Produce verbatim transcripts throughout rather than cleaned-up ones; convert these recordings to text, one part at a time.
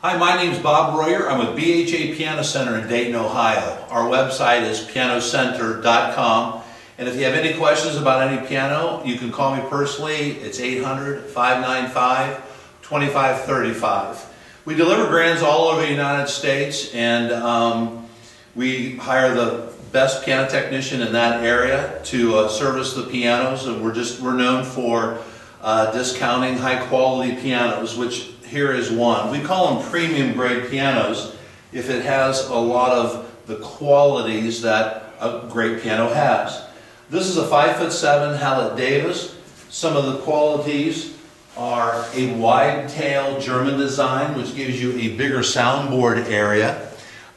Hi, my name is Bob Royer. I'm with B H A Piano Center in Dayton, Ohio. Our website is piano center dot com. And if you have any questions about any piano, you can call me personally. It's eight hundred, five nine five, two five three five. We deliver brands all over the United States, and um, we hire the best piano technician in that area to uh, service the pianos, and we're just we're known for uh, discounting high-quality pianos, which here is one. We call them premium grade pianos if it has a lot of the qualities that a great piano has. This is a five foot seven Hallet Davis. Some of the qualities are a wide tail German design, which gives you a bigger soundboard area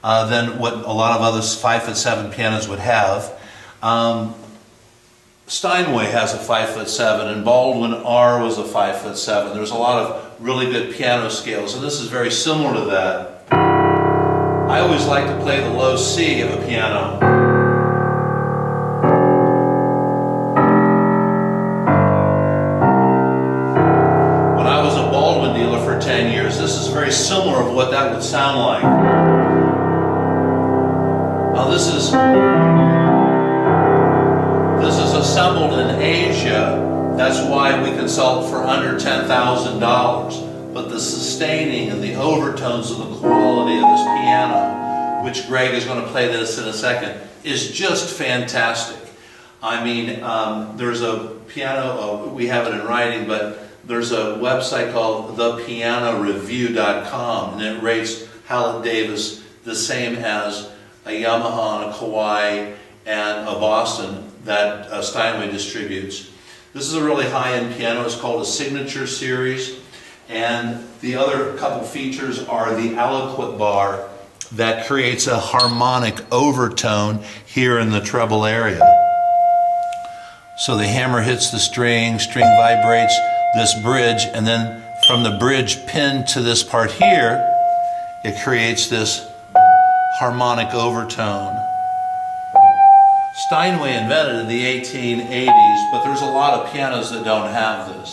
uh, than what a lot of other five foot seven pianos would have. Um, Steinway has a five foot seven, and Baldwin R was a five foot seven. There's a lot of really good piano scales, and this is very similar to that. I always like to play the low C of a piano. When I was a Baldwin dealer for ten years, this is very similar of what that would sound like. Now this is... This is assembled in Asia. That's why we consult for under ten thousand dollars. But the sustaining and the overtones of the quality of this piano, which Greg is going to play this in a second, is just fantastic. I mean, um, there's a piano, uh, we have it in writing, but there's a website called the piano review dot com, and it rates Hallet Davis the same as a Yamaha and a Kawai and a Boston that uh, Steinway distributes. This is a really high-end piano. It's called a Signature Series, and the other couple features are the Aliquot Bar that creates a harmonic overtone here in the treble area. So the hammer hits the string, string vibrates this bridge, and then from the bridge pin to this part here, it creates this harmonic overtone. Steinway invented in the eighteen eighties, but there's a lot of pianos that don't have this.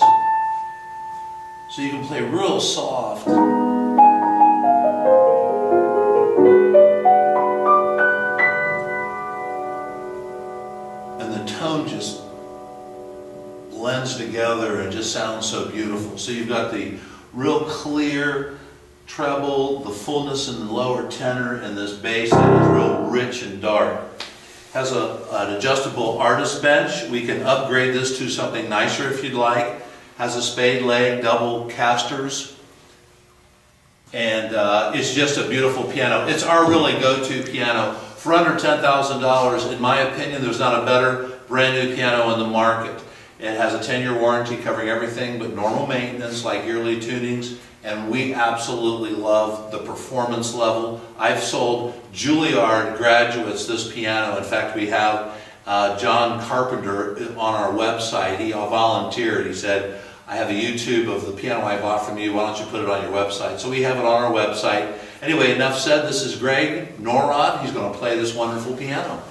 So you can play real soft. And the tone just blends together and just sounds so beautiful. So you've got the real clear treble, the fullness in the lower tenor, and this bass that is real rich and dark. Has a, an adjustable artist bench. We can upgrade this to something nicer if you'd like. Has a spade leg, double casters, and uh, it's just a beautiful piano. It's our really go-to piano. For under ten thousand dollars, in my opinion, there's not a better brand new piano in the market. It has a ten year warranty covering everything but normal maintenance like yearly tunings, and we absolutely love the performance level. I've sold Juilliard graduates this piano. In fact, we have uh, John Carpenter on our website. He volunteered. He said, I have a YouTube of the piano I bought from you. Why don't you put it on your website? So we have it on our website. Anyway, enough said. This is Greg Norod. He's going to play this wonderful piano.